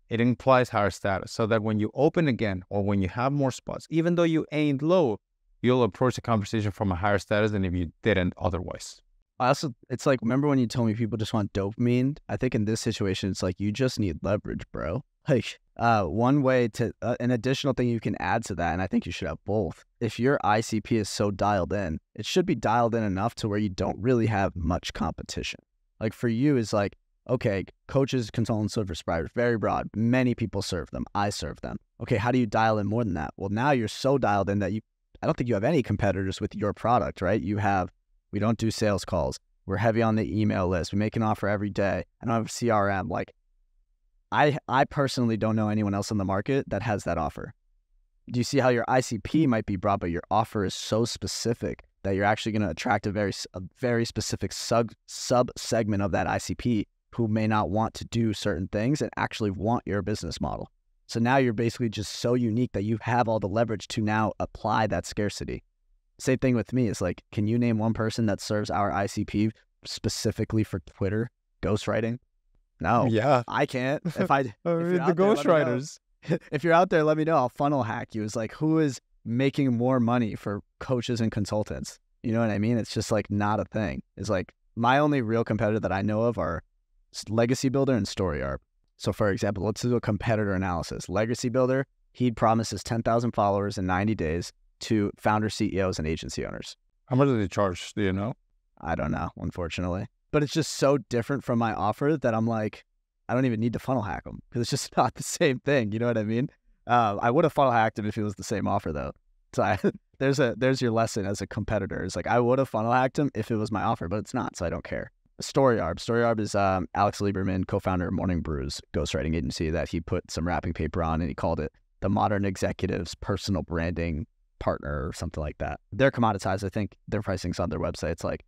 It implies higher status so that when you open again or when you have more spots, even though you aimed low, you'll approach the conversation from a higher status than if you didn't otherwise. I also, it's like, remember when you told me people just want dopamine? I think in this situation, it's like, you just need leverage, bro. Like one way to, an additional thing you can add to that, and I think you should have both. If your ICP is so dialed in, it should be dialed in enough to where you don't really have much competition. Like for you is like, okay, coaches, consultants, service providers, very broad. Many people serve them. I serve them. Okay, how do you dial in more than that? Well, now you're so dialed in that I don't think you have any competitors with your product, right? We don't do sales calls. We're heavy on the email list. We make an offer every day. I don't have a CRM. Like, I personally don't know anyone else on the market that has that offer. Do you see how your ICP might be broad, but your offer is so specific that you're actually going to attract a very specific sub-segment of that ICP who may not want to do certain things and actually want your business model. So now you're basically just so unique that you have all the leverage to now apply that scarcity. Same thing with me. It's like, can you name one person that serves our ICP specifically for Twitter ghostwriting? No. Yeah. I can't. If the ghostwriters. If you're out there, let me know. I'll funnel hack you. It's like, who is making more money for coaches and consultants? You know what I mean? It's just like not a thing. It's like my only real competitor that I know of are Legacy Builder and StoryArb. So for example, let's do a competitor analysis. Legacy Builder, he promises 10,000 followers in 90 days to founder CEOs and agency owners. How much do they charge? Do you know? I don't know, unfortunately. But it's just so different from my offer that I'm like, I don't even need to funnel hack them because it's just not the same thing. You know what I mean? I would have funnel hacked him if it was the same offer though. So there's your lesson as a competitor. It's like, I would have funnel hacked him if it was my offer, but it's not. So I don't care. StoryArb. StoryArb is Alex Lieberman, co-founder of Morning Brew's ghostwriting agency that he put some wrapping paper on and he called it the modern executive's personal branding partner or something like that. They're commoditized. I think their pricing's on their website. It's like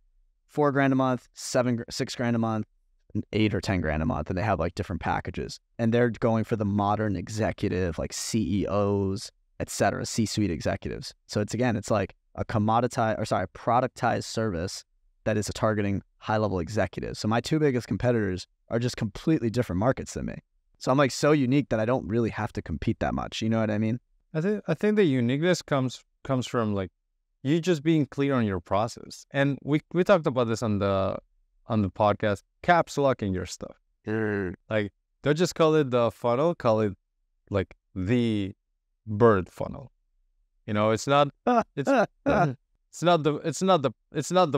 $4,000 a month, $6,000 a month, and $8,000 or $10,000 a month. And they have like different packages and they're going for the modern executive, like CEOs, etc., C-suite executives. So it's like, a commoditized, or sorry, productized service that is targeting high-level executives. So my two biggest competitors are just completely different markets than me. So I'm like so unique that I don't really have to compete that much. You know what I mean? I think the uniqueness comes from like you just being clear on your process. And we talked about this on the podcast, caps locking your stuff. Like don't just call it the funnel, call it like the bird funnel. You know, it's not the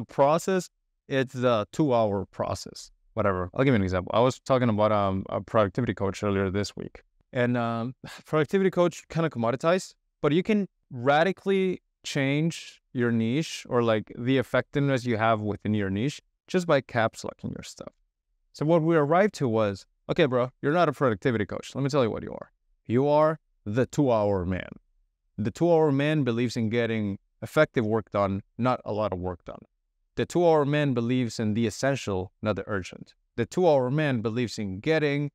process, it's the 2-hour process. Whatever. I'll give you an example. I was talking about a productivity coach earlier this week. And productivity coach kind of commoditized, but you can radically change your niche or like the effectiveness you have within your niche just by caps locking your stuff. So what we arrived to was, okay, bro, you're not a productivity coach. Let me tell you what you are. You are the 2-hour man. The 2-hour man believes in getting effective work done, not a lot of work done. The 2-hour man believes in the essential, not the urgent. The 2-hour man believes in getting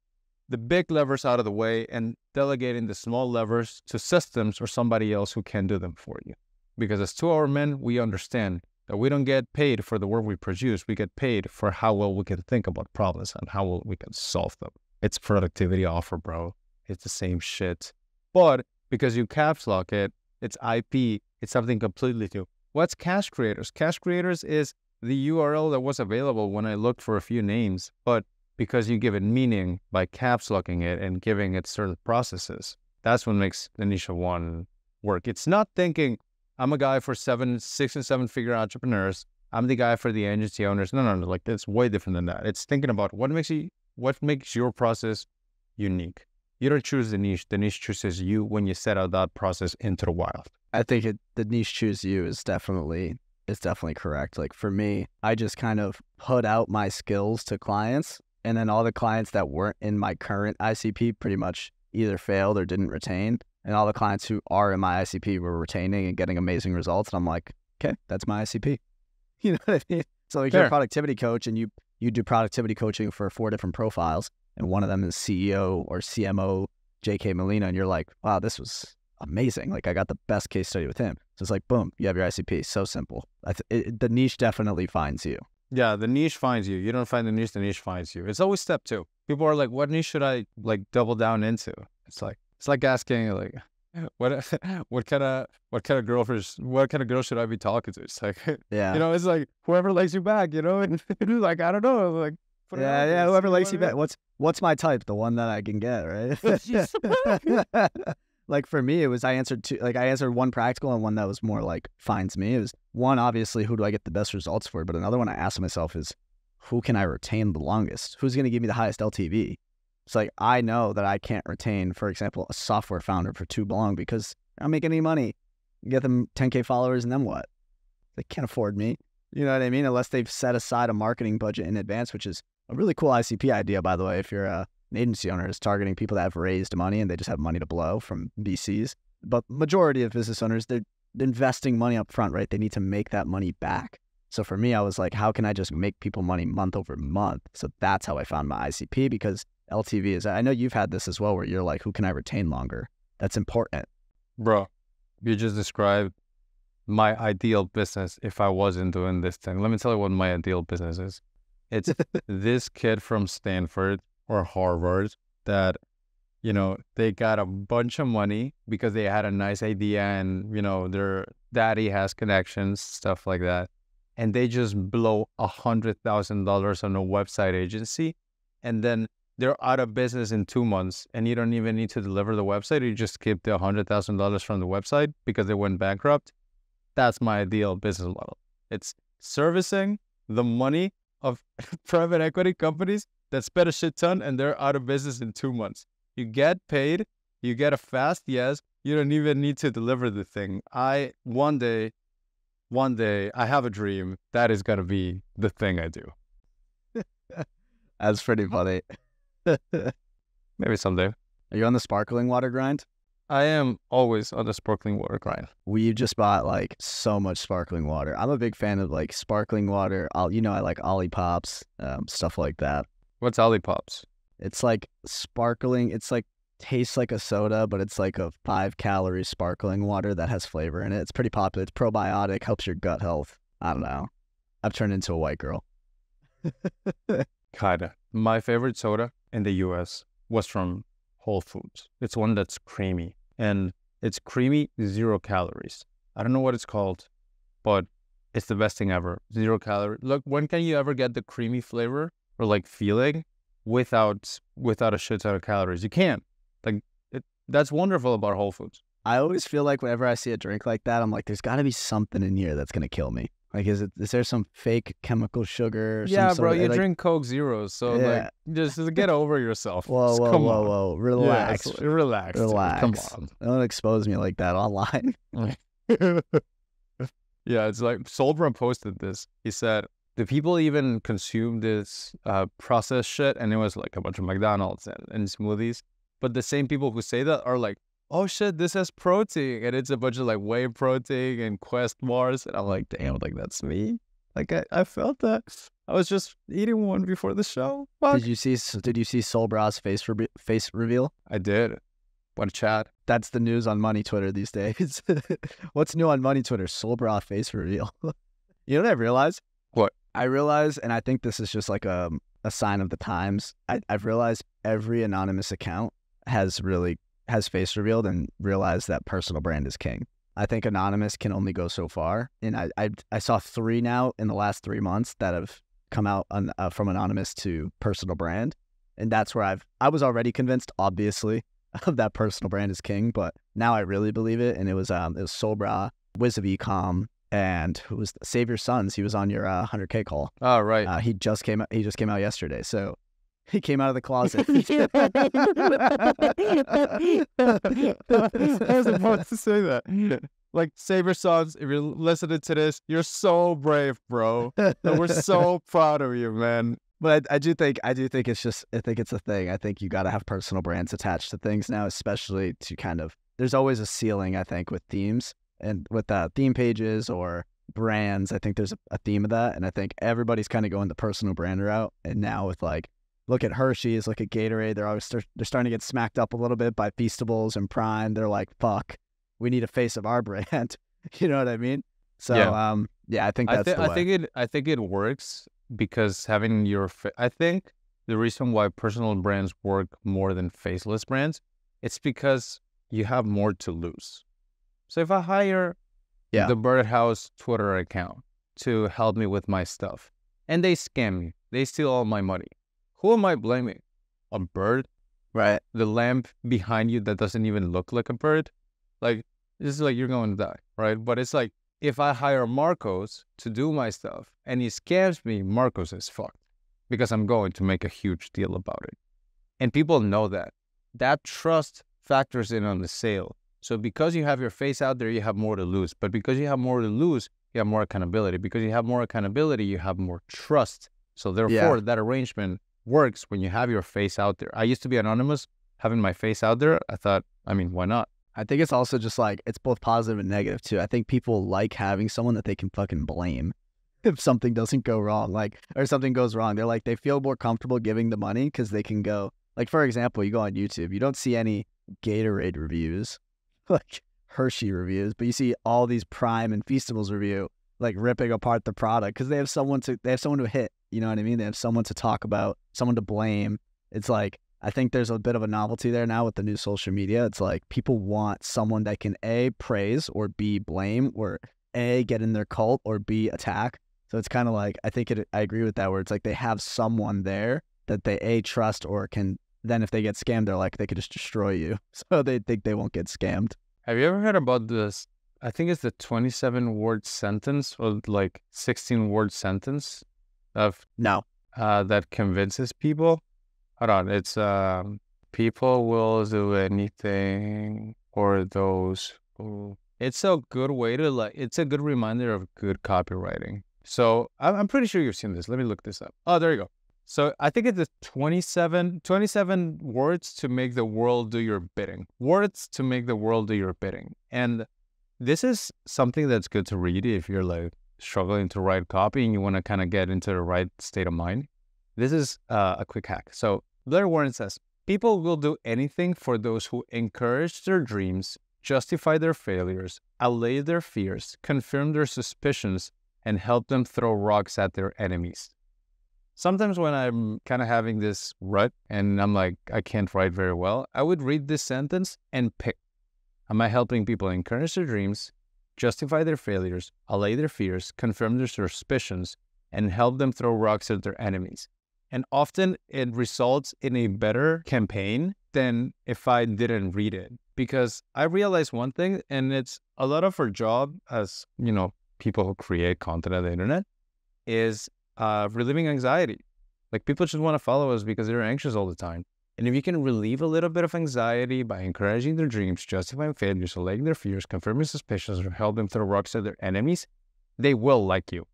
the big levers out of the way and delegating the small levers to systems or somebody else who can do them for you. Because as 2-hour men, we understand that we don't get paid for the work we produce. We get paid for how well we can think about problems and how well we can solve them. It's productivity offer, bro. It's the same shit. But because you caps lock it, it's IP. It's something completely new. What's Cash Creators? Cash Creators is the URL that was available when I looked for a few names, but because you give it meaning by caps locking it and giving it certain processes, that's what makes the niche of one work. It's not thinking, I'm a guy for 6 and 7 figure entrepreneurs. I'm the guy for the agency owners. No. Like it's way different than that. It's thinking about what makes your process unique. You don't choose the niche. The niche chooses you when you set out that process into the wild. I think the niche choose you is definitely correct. Like for me, I just kind of put out my skills to clients, and then all the clients that weren't in my current ICP pretty much either failed or didn't retain. And all the clients who are in my ICP were retaining and getting amazing results. And I'm like, okay, that's my ICP. You know what I mean? So like you're a productivity coach and you do productivity coaching for 4 different profiles. And one of them is CEO or CMO, JK Molina. And you're like, wow, this was amazing. Like I got the best case study with him. So it's like, boom, you have your ICP. So simple. The niche definitely finds you. Yeah, the niche finds you. You don't find the niche finds you. It's always step 2. People are like, what niche should I like double down into? It's like asking like, what kind of girl should I be talking to? It's like, yeah, you know, it's like whoever likes you back, you know, and like I don't know, like whoever likes you back. What's my type? The one that I can get, right? Like for me, it was I answered one practical and one that was more like finds me. It was one, obviously, who do I get the best results for? But another one I asked myself is, who can I retain the longest? Who's going to give me the highest LTV? It's like, I know that I can't retain, for example, a software founder for too long because I don't make any money. You get them 10K followers and then what? They can't afford me. You know what I mean? Unless they've set aside a marketing budget in advance, which is a really cool ICP idea, by the way, if you're an agency owner is targeting people that have raised money and they just have money to blow from VCs. But majority of business owners, they're investing money up front, right? They need to make that money back. So for me, I was like, how can I just make people money month over month? So that's how I found my ICP, because LTV is, I know you've had this as well, where you're like, who can I retain longer? That's important. Bro, you just described my ideal business if I wasn't doing this thing. Let me tell you what my ideal business is. It's this kid from Stanford or Harvard that, you know, they got a bunch of money because they had a nice idea and, you know, their daddy has connections, stuff like that. And they just blow $100,000 on a website agency. And then they're out of business in 2 months and you don't even need to deliver the website. You just keep the $100,000 from the website because they went bankrupt. That's my ideal business model. It's servicing the money of private equity companies that spent a shit ton and they're out of business in 2 months. You get paid, you get a fast yes, you don't even need to deliver the thing. One day, I have a dream. That is going to be the thing I do. That's pretty funny. Maybe someday. Are you on the sparkling water grind? I am always on the sparkling water grind. We just bought like so much sparkling water. I'm a big fan of like sparkling water. You know, I like Olipops, stuff like that. What's Olipops? It's like sparkling. It's like tastes like a soda, but it's like a 5-calorie sparkling water that has flavor in it. It's pretty popular. It's probiotic, helps your gut health. I don't know. I've turned into a white girl. Kinda. My favorite soda in the U.S. was from Whole Foods. It's one that's creamy, and it's creamy, 0 calories. I don't know what it's called, but it's the best thing ever. 0 calorie. Look, when can you ever get the creamy flavor or like feeling without a shit ton of calories? You can't. Like, that's wonderful about Whole Foods. I always feel like whenever I see a drink like that, I'm like, there's got to be something in here that's going to kill me. Like, is there some fake chemical sugar? Yeah, bro, you drink Coke Zeros, so yeah. Like, just get over yourself. Whoa, relax. Yes, relax. Come on. Don't expose me like that online. Yeah, it's like, Solbrah posted this. He said, do people even consume this processed shit? And it was like a bunch of McDonald's and smoothies. But the same people who say that are like, oh shit, this has protein, and it's a bunch of like whey protein and Quest bars, and I'm like, damn, like that's me. Like I felt that. I was just eating one before the show. Fuck. Did you see Solbrah's face reveal? I did. What a chat. That's the news on Money Twitter these days. What's new on Money Twitter? Solbrah face reveal. You know what I realized? What? I realized, and I think this is just like a sign of the times. I've realized every anonymous account has face revealed and realized that personal brand is king. I think anonymous can only go so far. And I saw 3 now in the last 3 months that have come out from anonymous to personal brand. And that's where I was already convinced, obviously, of that personal brand is king, but now I really believe it. And it was Solbrah, Wiz of Ecom, and who was Save Your Sons. He was on your 100K call. Oh, right. He just came out yesterday. So he came out of the closet. I was about to say that. Like, Save Your Sons, if you're listening to this, you're so brave, bro. And we're so proud of you, man. But I do think I think it's a thing. I think you got to have personal brands attached to things now, especially to kind of, there's always a ceiling, I think, with themes and with theme pages or brands. I think there's a theme of that. And I think everybody's kind of going the personal brand route. And now with like, look at Hershey's, look at Gatorade. They're starting to get smacked up a little bit by Feastables and Prime. They're like, fuck, we need a face of our brand. You know what I mean? So yeah, I think that's the way. I think it works because having your I think the reason why personal brands work more than faceless brands, it's because you have more to lose. So if I hire the Birdhouse Twitter account to help me with my stuff, and they scam me, they steal all my money. Who am I blaming? A bird? Right. The lamp behind you that doesn't even look like a bird? Like, this is like, you're going to die, right? But it's like, if I hire Marcos to do my stuff and he scams me, Marcos is fucked because I'm going to make a huge deal about it. And people know that. That trust factors in on the sale. So because you have your face out there, you have more to lose. But because you have more to lose, you have more accountability. Because you have more accountability, you have more trust. So therefore, that arrangement works when you have your face out there. I used to be anonymous, having my face out there. I thought, I mean, why not? I think it's also just like, it's both positive and negative too. I think people like having someone that they can fucking blame if something doesn't go wrong, like, or something goes wrong. They're like, they feel more comfortable giving the money because they can go, like, for example, you go on YouTube, you don't see any Gatorade reviews, like Hershey reviews, but you see all these Prime and Feastables review, like ripping apart the product because they have someone to hit. You know what I mean? They have someone to talk about, someone to blame. It's like, I think there's a bit of a novelty there now with the new social media. It's like people want someone that can A, praise, or B, blame, or A, get in their cult, or B, attack. So it's kind of like, I agree with that, where it's like they have someone there that they A, trust, or can, then if they get scammed, they're like, they could just destroy you. So they think they won't get scammed. Have you ever heard about this? I think it's the 27-word sentence or like 16-word sentence. That convinces people. Hold on, it's people will do anything for those who. It's a good way to like. It's a good reminder of good copywriting. So I'm pretty sure you've seen this. Let me look this up. Oh, there you go. So I think it's the 27 words to make the world do your bidding. Words to make the world do your bidding. And this is something that's good to read if you're like struggling to write copy and you want to kind of get into the right state of mind. This is a quick hack. So Blair Warren says, People will do anything for those who encourage their dreams, justify their failures, allay their fears, confirm their suspicions, and help them throw rocks at their enemies. Sometimes when I'm kind of having this rut and I'm like, I can't write very well, I would read this sentence and pick. Am I helping people encourage their dreams, justify their failures, allay their fears, confirm their suspicions, and help them throw rocks at their enemies? And often it results in a better campaign than if I didn't read it. Because I realized one thing, and it's a lot of our job as, you know, people who create content on the internet is relieving anxiety. Like, people just want to follow us because they're anxious all the time. And if you can relieve a little bit of anxiety by encouraging their dreams, justifying failures, allaying their fears, confirming suspicions, or help them throw rocks at their enemies, they will like you.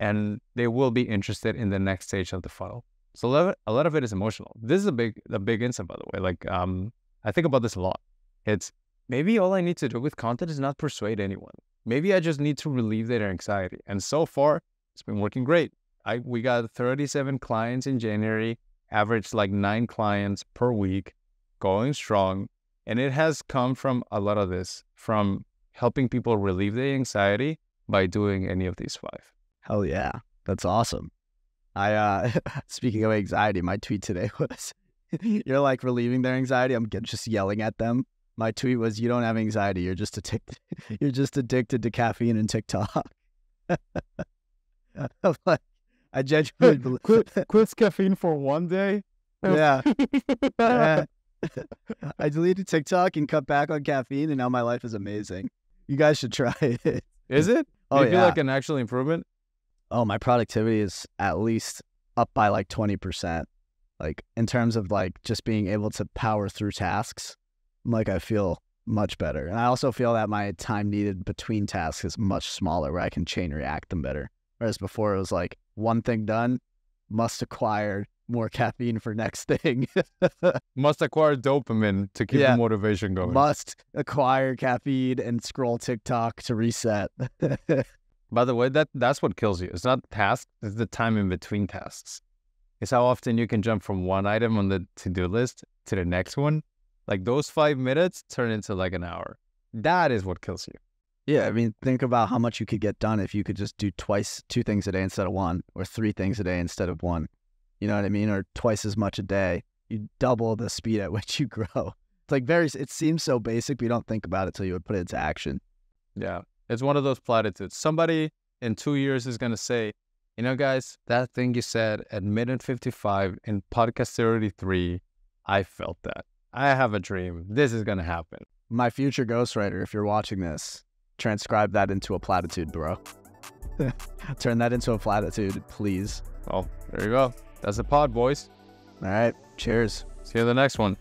And they will be interested in the next stage of the funnel. So a lot of it is emotional. This is a big insight, by the way. Like, I think about this a lot. It's maybe all I need to do with content is not persuade anyone. Maybe I just need to relieve their anxiety. And so far, it's been working great. We got 37 clients in January, averaged like 9 clients per week, going strong. And it has come from a lot of this, from helping people relieve their anxiety by doing any of these 5. Hell yeah. That's awesome. I speaking of anxiety, my tweet today was, you're like relieving their anxiety. I'm just yelling at them. My tweet was, you don't have anxiety. You're just addicted. You're just addicted to caffeine and TikTok. I'm like, I genuinely believe. Quits caffeine for one day? Yeah. Yeah. I deleted TikTok and cut back on caffeine, and now my life is amazing. You guys should try it. Is it? Oh, yeah. You feel like an actual improvement? Oh, my productivity is at least up by like 20%. Like, in terms of like just being able to power through tasks, like, I feel much better. And I also feel that my time needed between tasks is much smaller, where I can chain react them better. Whereas before it was like, one thing done, must acquire more caffeine for next thing. Must acquire dopamine to keep the motivation going. Must acquire caffeine and scroll TikTok to reset. By the way, that's what kills you. It's not tasks, it's the time in between tasks. It's how often you can jump from one item on the to-do list to the next one. Like, those 5 minutes turn into like an hour. That is what kills you. Yeah, I mean, think about how much you could get done if you could just do 2 things a day instead of 1, or 3 things a day instead of 1. You know what I mean? Or twice as much a day. You double the speed at which you grow. It's like it seems so basic, but you don't think about it till you would put it into action. Yeah. It's one of those platitudes. Somebody in 2 years is going to say, you know, guys, that thing you said at minute 55 in podcast 33, I felt that. I have a dream. This is going to happen. My future ghostwriter, if you're watching this, transcribe that into a platitude, bro. Turn that into a platitude, please. Oh, there you go. That's the pod, boys. All right. Cheers. See you in the next one.